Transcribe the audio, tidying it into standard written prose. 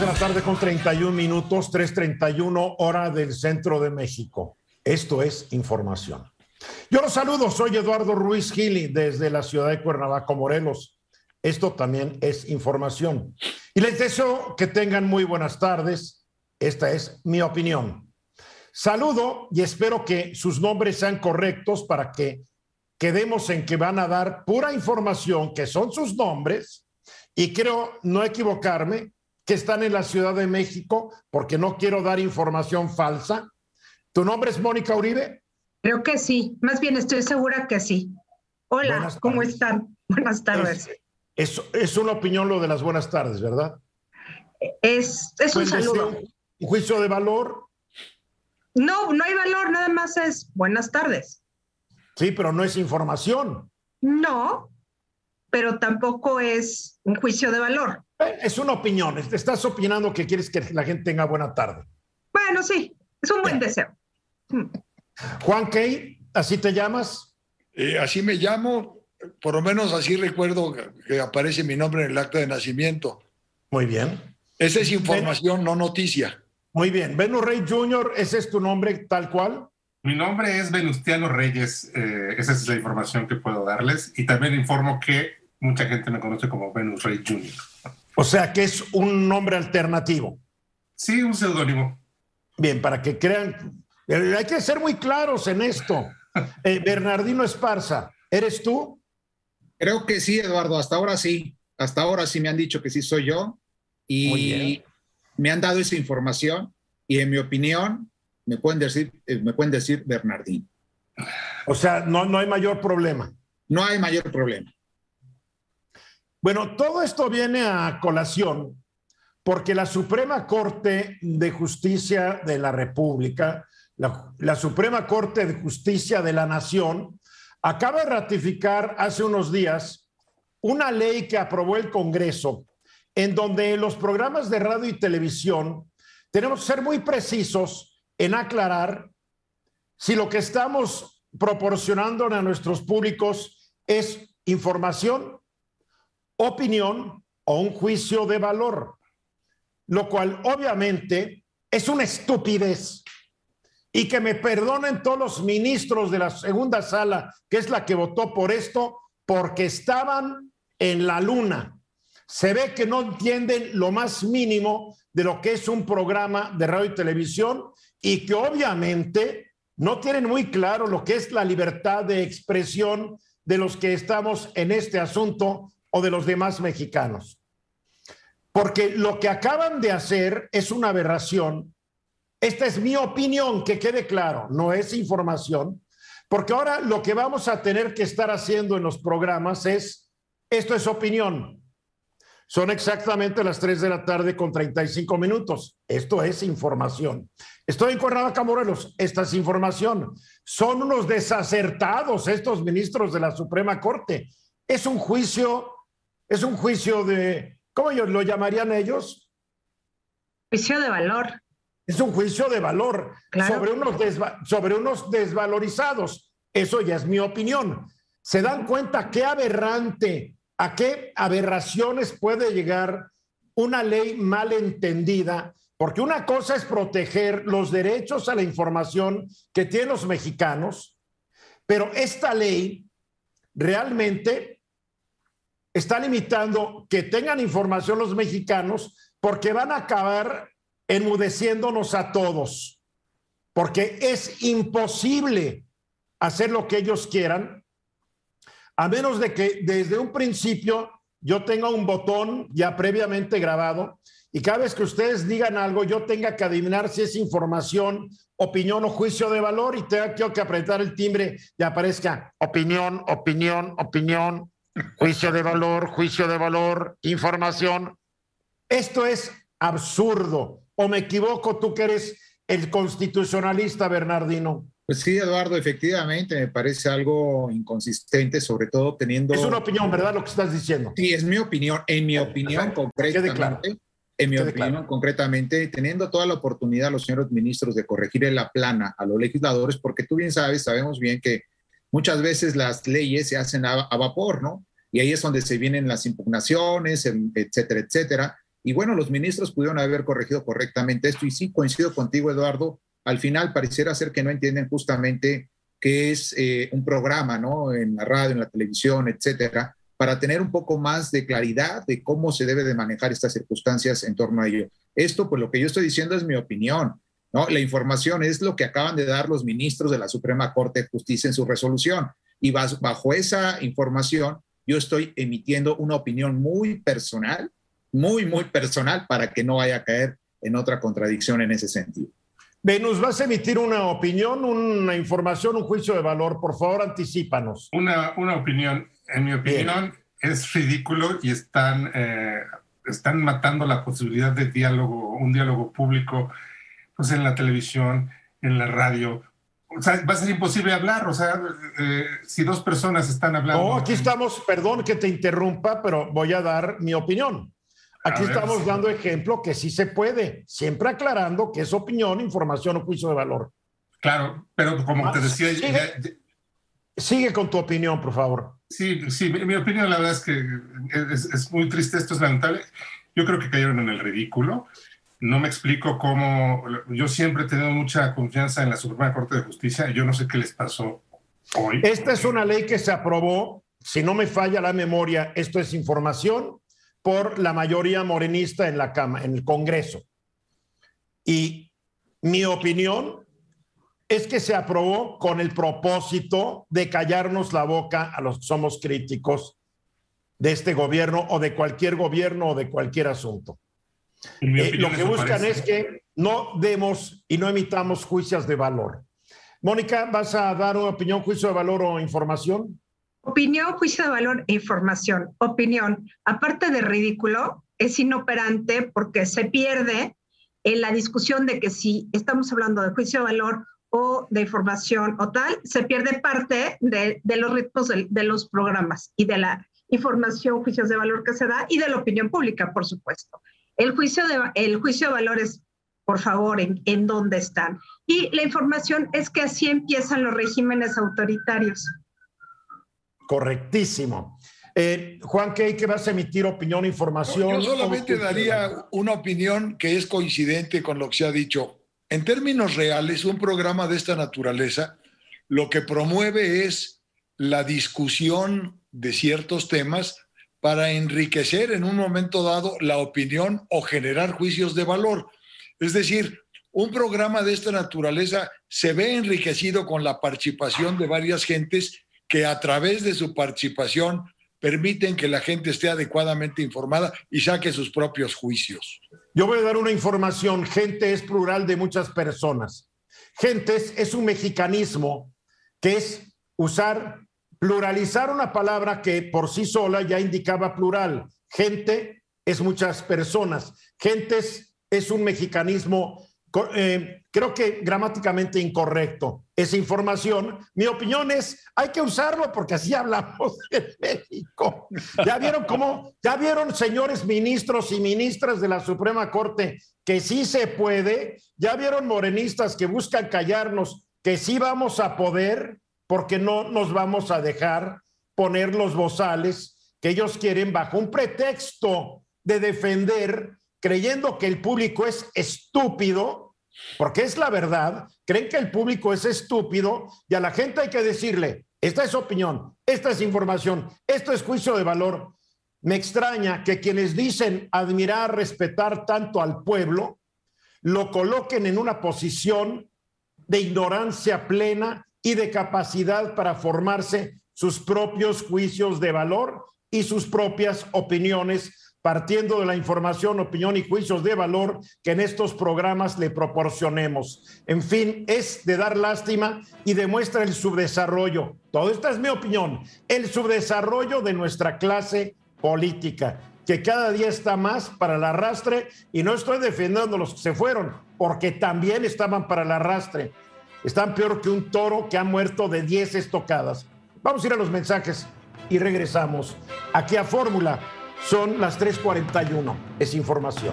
de la tarde con 31 minutos, 3:31 hora del centro de México. Esto es Información. Yo los saludo, soy Eduardo Ruiz Healy desde la ciudad de Cuernavaca, Morelos. Esto también es Información. Y les deseo que tengan muy buenas tardes. Esta es mi opinión. Saludo y espero que sus nombres sean correctos para que quedemos en que van a dar pura información, que son sus nombres, y creo no equivocarme, que están en la Ciudad de México, porque no quiero dar información falsa. ¿Tu nombre es Mónica Uribe? Creo que sí, más bien estoy segura que sí. Hola, ¿cómo están? Buenas tardes. Es una opinión lo de las buenas tardes, ¿verdad? Es un saludo. ¿Un juicio de valor? No, no hay valor, nada más es buenas tardes. Sí, pero no es información. No, pero tampoco es un juicio de valor. Es una opinión. Estás opinando que quieres que la gente tenga buena tarde. Bueno, sí, es un buen deseo. Juan K., ¿así te llamas? Así me llamo, por lo menos así recuerdo que aparece mi nombre en el acta de nacimiento. Muy bien. Esa es información, no noticia. Muy bien. Venu Rey Jr., ¿ese es tu nombre tal cual? Mi nombre es Venustiano Reyes, esa es la información que puedo darles, y también informo que mucha gente me conoce como Venus Reyes Jr. O sea que es un nombre alternativo. Sí, un seudónimo. Bien, para que crean, hay que ser muy claros en esto. Bernardino Esparza, ¿eres tú? Creo que sí, Eduardo, hasta ahora sí me han dicho que sí soy yo, y me han dado esa información, y en mi opinión me pueden decir Bernardino. O sea, no hay mayor problema. No hay mayor problema. Bueno, todo esto viene a colación porque la Suprema Corte de Justicia de la República, la Suprema Corte de Justicia de la Nación, acaba de ratificar hace unos días una ley que aprobó el Congreso en donde los programas de radio y televisión tenemos que ser muy precisos en aclarar si lo que estamos proporcionando a nuestros públicos es información, opinión o un juicio de valor, lo cual obviamente es una estupidez. Y que me perdonen todos los ministros de la segunda sala, que es la que votó por esto, porque estaban en la luna. Se ve que no entienden lo más mínimo de lo que es un programa de radio y televisión y que obviamente no tienen muy claro lo que es la libertad de expresión de los que estamos en este asunto o de los demás mexicanos. Porque lo que acaban de hacer es una aberración. Esta es mi opinión, que quede claro, no es información, porque ahora lo que vamos a tener que estar haciendo en los programas es, esto es opinión. Son exactamente las 3 de la tarde con 35 minutos. Esto es información. Estoy en Cuernavaca, Morelos. Esta es información. Son unos desacertados estos ministros de la Suprema Corte. Es un juicio de, ¿cómo lo llamarían ellos? Juicio de valor. Es un juicio de valor, claro. sobre unos desvalorizados. Eso ya es mi opinión. ¿Se dan cuenta qué aberrante? ¿A qué aberraciones puede llegar una ley mal entendida? Porque una cosa es proteger los derechos a la información que tienen los mexicanos, pero esta ley realmente está limitando que tengan información los mexicanos porque van a acabar enmudeciéndonos a todos, porque es imposible hacer lo que ellos quieran, a menos de que desde un principio yo tenga un botón ya previamente grabado y cada vez que ustedes digan algo yo tenga que adivinar si es información, opinión o juicio de valor y tenga que apretar el timbre y aparezca opinión, opinión, opinión, juicio de valor, información. Esto es absurdo. ¿O me equivoco tú que eres el constitucionalista, Bernardino? Pues sí, Eduardo, efectivamente me parece algo inconsistente, sobre todo teniendo... Es una opinión, ¿verdad? Lo que estás diciendo. Sí, es mi opinión. En mi opinión, concretamente, claro. Teniendo toda la oportunidad los señores ministros de corregir en la plana a los legisladores, porque tú bien sabemos bien que muchas veces las leyes se hacen a vapor, ¿no? Y ahí es donde se vienen las impugnaciones, etcétera, etcétera. Y bueno, los ministros pudieron haber corregido correctamente esto. Y sí, coincido contigo, Eduardo, al final pareciera ser que no entienden justamente qué es un programa, ¿no? En la radio, en la televisión, etcétera, para tener un poco más de claridad de cómo se debe de manejar estas circunstancias en torno a ello. Esto, pues lo que yo estoy diciendo es mi opinión, ¿no? La información es lo que acaban de dar los ministros de la Suprema Corte de Justicia en su resolución. Y bajo esa información yo estoy emitiendo una opinión muy personal, para que no vaya a caer en otra contradicción en ese sentido. Venus, vas a emitir una opinión, una información, un juicio de valor. Por favor, anticípanos. Una opinión. En mi opinión, bien, es ridículo y están matando la posibilidad de diálogo, un diálogo público, pues en la televisión, en la radio. O sea, va a ser imposible hablar, o sea, si dos personas están hablando... No, aquí estamos, perdón que te interrumpa, pero voy a dar mi opinión. Aquí estamos dando ejemplo que sí se puede, siempre aclarando que es opinión, información o juicio de valor. Claro, pero como te decía... Sigue con tu opinión, por favor. Sí, mi opinión la verdad es que es muy triste, esto es lamentable. Yo creo que cayeron en el ridículo. No me explico cómo... Yo siempre he tenido mucha confianza en la Suprema Corte de Justicia. Yo no sé qué les pasó hoy. Esta es una ley que se aprobó, si no me falla la memoria, esto es información, por la mayoría morenista en la Cámara, en el Congreso. Y mi opinión es que se aprobó con el propósito de callarnos la boca a los que somos críticos de este gobierno o de cualquier gobierno o de cualquier asunto. Lo que buscan es que no demos y no emitamos juicios de valor. Mónica, ¿vas a dar una opinión, juicio de valor o información? Opinión, juicio de valor e información. Opinión, aparte de ridículo, es inoperante porque se pierde en la discusión de que si estamos hablando de juicio de valor o de información o tal, se pierde parte de los ritmos de los programas y de la información, juicios de valor que se da y de la opinión pública, por supuesto. El juicio de valor es, por favor, en dónde están. Y la información es que así empiezan los regímenes autoritarios. Correctísimo. Juan K., ¿qué vas a emitir? ¿Opinión, información? Yo solamente daría una opinión que es coincidente con lo que se ha dicho. En términos reales, un programa de esta naturaleza lo que promueve es la discusión de ciertos temas para enriquecer en un momento dado la opinión o generar juicios de valor. Es decir, un programa de esta naturaleza se ve enriquecido con la participación de varias gentes que a través de su participación permiten que la gente esté adecuadamente informada y saque sus propios juicios. Yo voy a dar una información. Gente es plural de muchas personas. Gentes es un mexicanismo que es usar... pluralizar una palabra que por sí sola ya indicaba plural. Gente es muchas personas. Gentes es un mexicanismo, creo que gramáticamente incorrecto. Es información. Mi opinión es, hay que usarlo porque así hablamos de México. ¿Ya vieron, señores ministros y ministras de la Suprema Corte, que sí se puede? ¿Ya vieron, morenistas, que buscan callarnos, que sí vamos a poder? Porque no nos vamos a dejar poner los bozales que ellos quieren bajo un pretexto de defender, creyendo que el público es estúpido, porque es la verdad, creen que el público es estúpido y a la gente hay que decirle, esta es opinión, esta es información, esto es juicio de valor. Me extraña que quienes dicen admirar, respetar tanto al pueblo, lo coloquen en una posición de ignorancia plena y de capacidad para formarse sus propios juicios de valor y sus propias opiniones, partiendo de la información, opinión y juicios de valor que en estos programas le proporcionemos. En fin, es de dar lástima y demuestra el subdesarrollo. Todo esta es mi opinión, el subdesarrollo de nuestra clase política, que cada día está más para el arrastre, y no estoy defendiendo a los que se fueron, porque también estaban para el arrastre. Están peor que un toro que ha muerto de 10 estocadas. Vamos a ir a los mensajes y regresamos. Aquí a Fórmula son las 3:41. Es información.